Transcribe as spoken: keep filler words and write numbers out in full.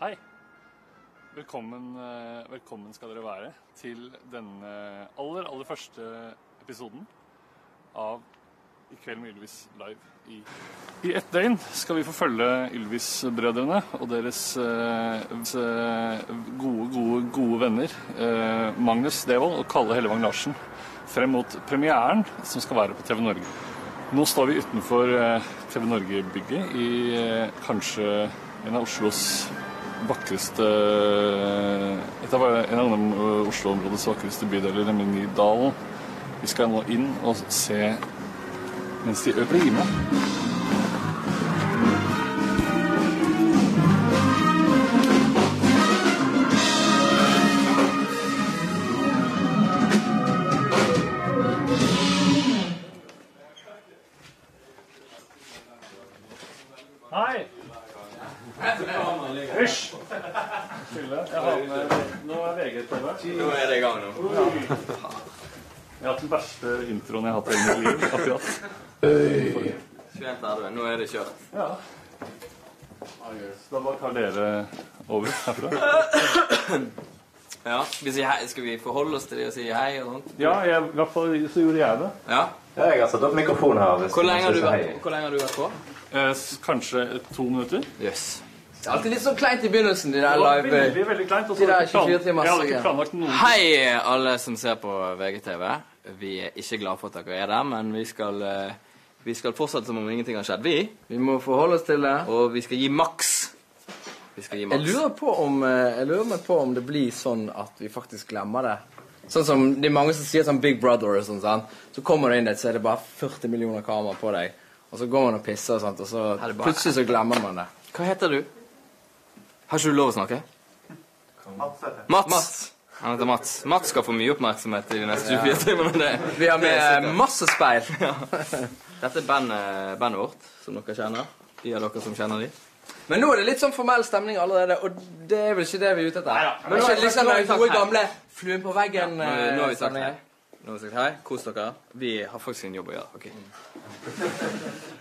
Hei! Velkommen, velkommen skal dere være til denne aller, aller første episoden av I kveld med Ylvis live. I, I ett døgn skal vi forfølge Ylvis-brødrene og deres eh, gode, gode, gode venner, eh, Magnus Devold og Kalle Hellevang Larsen, frem mot premieren som skal være på T V Norge. Nå står vi utenfor eh, T V Norge-bygget i eh, kanskje en av Oslos vakreste, et av en av Oslo-områdets vakreste bydeler, nemlig Dalen. Vi skal nå inn og se mens de øver i meg. Introen jeg har hatt i hele livet, akkurat. Svent er du, nå er det kjørt. Ja. Da bare tar dere over herfra. Ja, skal vi forholde oss til det og si hei og sånt? Ja, i hvert fall så gjorde jeg det. Ja, jeg har satt opp mikrofonen her. Hvor lenge har du vært på? Kanskje to minutter. Yes. Det er alltid litt så kleint i begynnelsen, de der live... Veldig, veldig kleint, og så er det tjue fire timer. Jeg hadde ikke planlagt noen... Hei, alle som ser på V G T V. Vi er ikke glad for at dere er der, men vi skal, vi skal fortsette som om ingenting har skjedd. Vi, vi må forholde oss til det, og vi skal gi maks. Vi skal gi maks. Jeg lurer på om, jeg lurer meg på om det blir sånn at vi faktisk glemmer det. Sånn som, det er mange som sier sånn Big Brother og sånn, sånn. Så kommer du inn der, så er det bare førti millioner kamera på deg. Og så går man og pisser og sånt, og så plutselig så glemmer man det. Hva heter du? Har ikke du lov å snakke? Mats. Mats. Mats. Han heter Mats. Mats skal få mye oppmerksomhet i de neste tjuefire timene. Vi har med masse speil. Ja. Dette er bandet, bandet vårt, som dere kjenner. De er dere som kjenner de. Men nå er det litt sånn formell stemning allerede, og det er vel ikke det vi er ute etter. Neida. Men nå er det liksom den gode gamle fluen på veggen. Ja, nå, nå har vi sagt hei. Nå har vi sagt hei. Kos dere. Vi har faktisk en jobb å gjøre. Ok.